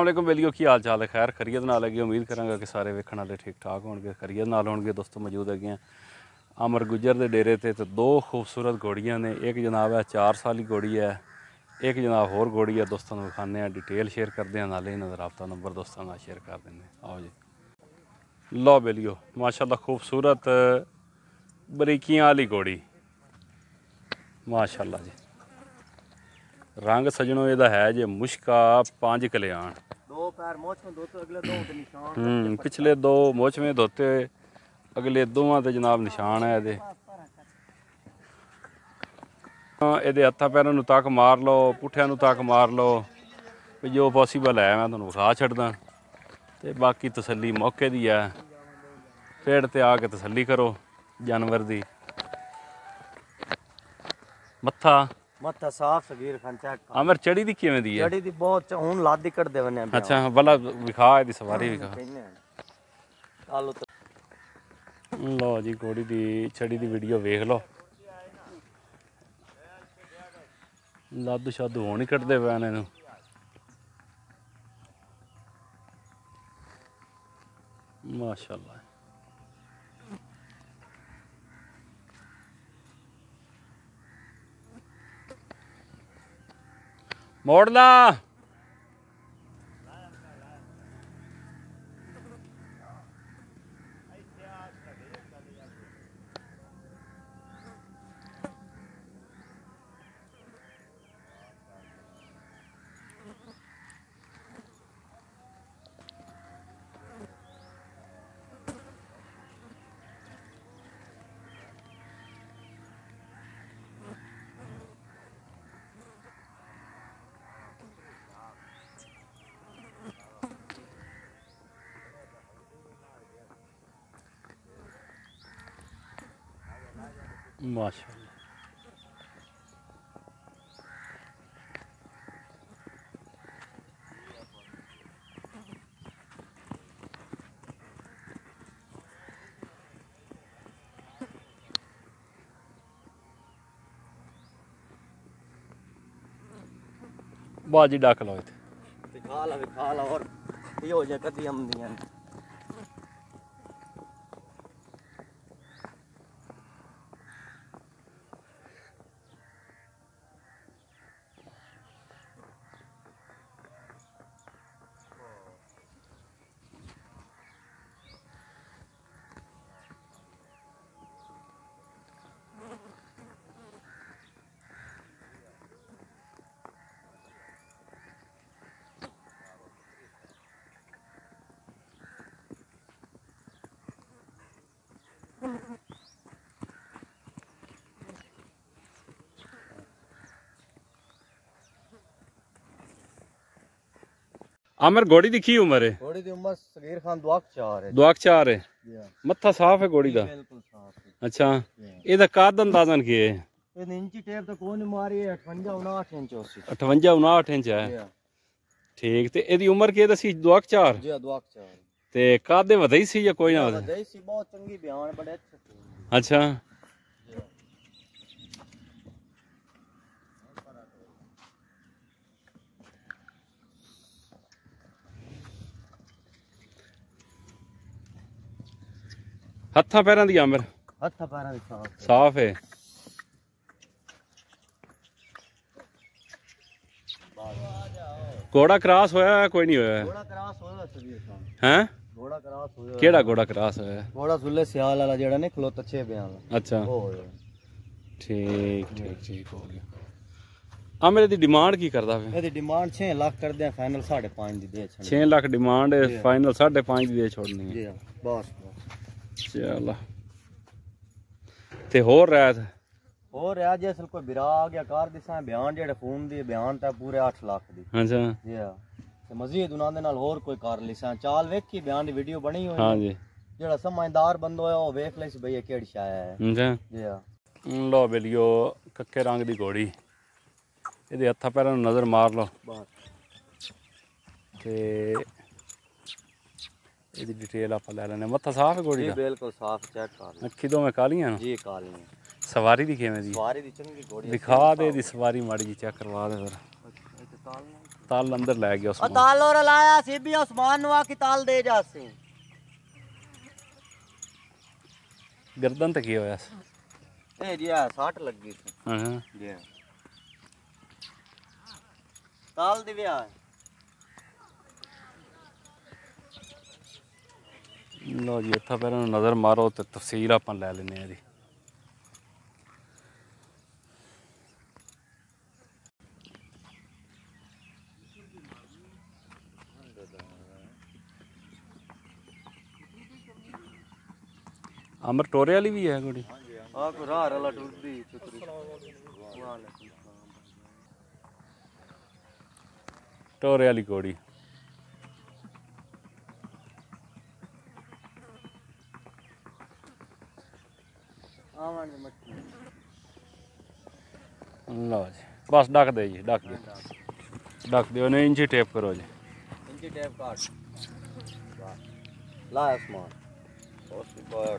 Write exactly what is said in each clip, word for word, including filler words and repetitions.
असलामुअलैकुम वेलियो, की हाल चाल है? खैर खरीयत नाल है। उम्मीद करांगा कि सारे वेखण वाले ठीक ठाक होणगे, खरीयत नाल होणगे। दोस्तों मौजूद है अमर गुजर के डेरे ते, तो दो खूबसूरत घोड़ियाँ ने। एक जनाब है चार साली घोड़ी है, एक जनाब होर घोड़ी है। दोस्तों विखाने डिटेल शेयर करते हैं, नाले इन्हों का रबता नंबर दोस्तों नाल शेयर कर देंगे। आओ जी, लो वेलियो, माशाल्लाह खूबसूरत बरीकियाँ वाली घोड़ी, माशाल्लाह जी। रंग सजनो ये है जे मुश्का पांच कल्याण, दो पैर मोच में धोते, अगले दो ते निशान, पिछले दो मोच में धोते, अगले दोवां ते जनाब निशान है। ये ये हत्था पैरों नूं तक मार लो, पुठ्ठियां नूं तक मार लो, जो पॉसिबल है मैं तुहानूं विखा छड्डदा। ते बाकी तसल्ली मौके दी है, पेड़ ते आके तसल्ली करो जानवर दी। मत्था मत्था साफ सगीर खान चेक अमर चढ़ी दी किवें दी है? चढ़ी दी बहुत हुन लाद दी कट दे बने। अच्छा भला विखा दी सवारी विखा चालो। लो जी घोड़ी दी चढ़ी दी वीडियो देख लो। लादू शादू होनी कट दे बने नु। माशाल्लाह मोड़ला माशाल्लाह। बाजी डाक लो इतने दिखा ला दिखा ला और ये हो जाए कदी हम दिया। आमिर घोड़ी दी की उम्र है? घोड़ी दी उम्र सगीर खान दुआक चार है। दुआक चार है। मत्था साफ है घोड़ी दा? बिल्कुल साफ है। अच्छा एदा काद अंदाजन की है? एदा इंची टेप तो कोनी मारी है अट्ठावन उनसठ इंच होसी। अट्ठावन उनसठ इंच है। ठीक ते एदी उम्र की दसी? दुआक चार। जी दुआक चार। ते कादे वधाई सी या कोई ना वधाई सी? बहुत चंगी बयान बड़े अच्छे। अच्छा हत्था पैरां दी आमिर? हत्था पैरां दी साफ साफ है। घोड़ा क्रॉस होया है कोई नहीं होया है? घोड़ा क्रॉस होया सगीर खान। हैं घोड़ा क्रॉस होया? केड़ा घोड़ा क्रॉस होया? घोड़ा सुल्ले सियाल वाला जेड़ा ने खलोता छे बयान। अच्छा हो होया। ठीक ठीक ठीक हो गया। आमिर दी डिमांड की करदा है? एदी डिमांड छह लाख कर दे, फाइनल साढ़े पाँच दी दे छोड़। छह लाख डिमांड, फाइनल साढ़े पाँच दी दे छोड़नी है। जी बस बस चला। ते होर रात होर आज असल कोई बिरा आ गया कार दिसा बयान जेड़े फोन दी बयान ता पूरे आठ लाख दी। अच्छा जी हां, ते मजीद उनां दे नाल होर कोई कार लिसा चाल वेखी बयान दी वीडियो बनी होई। हां जी जेड़ा समझदार बंदो है ओ वेख लेस भई ए केड़ी छाया है। अच्छा जी हां। लो बेलियो कक्के रंग दी घोड़ी, एदे हत्था पैरां नू नजर मार लो। ते ਇਹਦੀ ਡਿਟੇਲ ਆਪਾਂ ਲੈ ਲੈਣੇ। ਮੱਥਾ ਸਾਫ ਹੈ ਘੋੜੀ ਦਾ? ਜੀ ਬਿਲਕੁਲ ਸਾਫ। ਚੈੱਕ ਕਰ ਲਓ। ਅੱਖੀ ਦੋਵੇਂ ਕਾਲੀਆਂ ਨੇ? ਜੀ ਕਾਲੀਆਂ। ਸਵਾਰੀ ਦੀ ਕਿਵੇਂ ਦੀ? ਸਵਾਰੀ ਦੀ ਚੰਗੀ ਘੋੜੀ ਦਿਖਾ ਦੇ। ਇਹਦੀ ਸਵਾਰੀ ਮਾੜੀ ਜੀ ਚੈੱਕ ਕਰਵਾ ਦੇ ਫਿਰ। ताल अंदर ला गया उस्मान। ताल और लाया सी भी उस्मान वा की ताल दे जा सी गर्दन तक ही होया ए दिया साठ लग गई थी। हां दिया ताल दिया लो जी इत्थे पहले नजर मारो तो तफसील अपन ले लेने जी। अमर टोरे वाली भी है गोड़ी हां को राह वाला टूटदी चतरी टोरे वाली गोड़ी आवाज मट्टी लो जी बस डाक दे जी डाक दे डाक दे ने इंची टेप करो जी इंची टेप काट ला आसमान पैर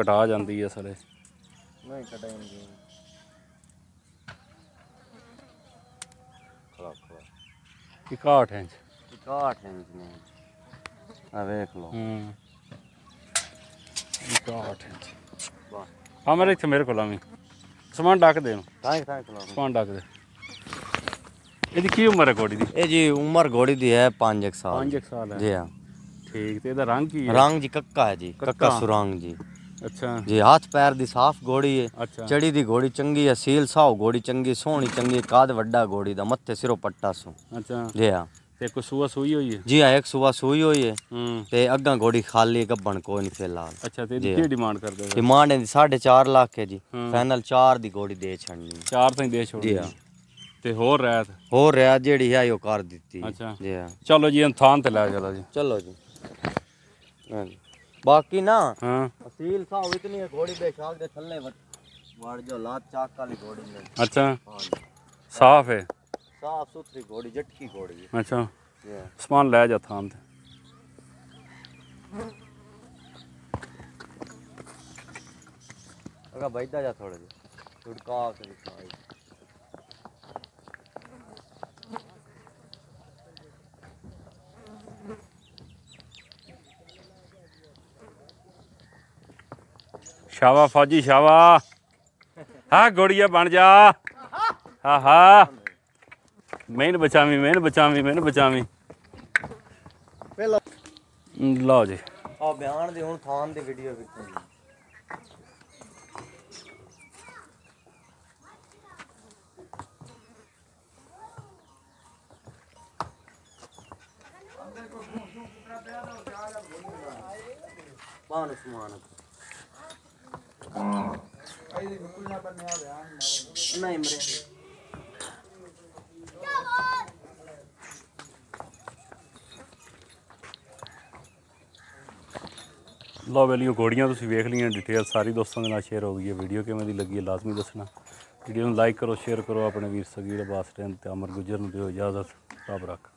कटा जाती है साले नहीं कटाएंगे इकाठ इंच इकाठ इंच में आ देख लो इकाठ इंच वाह हमारे इथे मेरे को लामी सामान डाक देनो थैंक थैंक लो सामान डाक दे एदी की उम्र है घोड़ी दी ए जी उम्र घोड़ी दी है पाँच एक साल पाँच एक साल है जी हां ठीक ते एदा रंग की है रंग जी कक्का है जी कक्का सुरंग जी अच्छा जी हाथ पैर दी साफ घोड़ी है अच्छा। चढ़ी दी घोड़ी चंगी है सील साव घोड़ी चंगी सोहनी चंगी काद वड्डा घोड़ी दा मत्थे सिरो पट्टा सो अच्छा जी हां ते को सुवा सुई होई है जी हां एक सुवा सुई होई है ते अगा घोड़ी खाली गब्बन कोई नहीं फिलहाल अच्छा ते की डिमांड कर दो डिमांड है चार पॉइंट पाँच लाख के जी फाइनल चार दी घोड़ी दे छड़नी चार तई दे छोड़ी जी हां ते हो रात हो रात जेडी है यो कर दीती अच्छा जी हां चलो जी थान ते ले चलो जी चलो जी हां बाकी ना हां असील सा इतनी है घोड़ी पे शाक दे थल्ले वाड़ जो लात चाक वाली घोड़ी में अच्छा साफ है साफ सुथरी घोड़ी जटकी घोड़ी है अच्छा ये सामान ले जा थाम ते अगर बैठा जा थोड़ा थोड़का से दिखाई शावा फौजी शावा हाँ गोड़िया बन जा हाँ हाँ मेन बचामी मेन बचामी मेन बचामी लो जी आ बयान दे हुन थान दे वीडियो विच पान उस्मान नहीं मरे लो वैलियो घोड़ियाँ तुम वेख लिया डिटेल सारी दोस्तों के नाल शेयर हो गई है। वीडियो किमें दी लगी है लाजमी दसना। वीडियो लाइक करो शेयर करो। अपने वीर सगीर अब्बास टेन ते अमर गुजर नूं दिओ इजाजत। रब रख।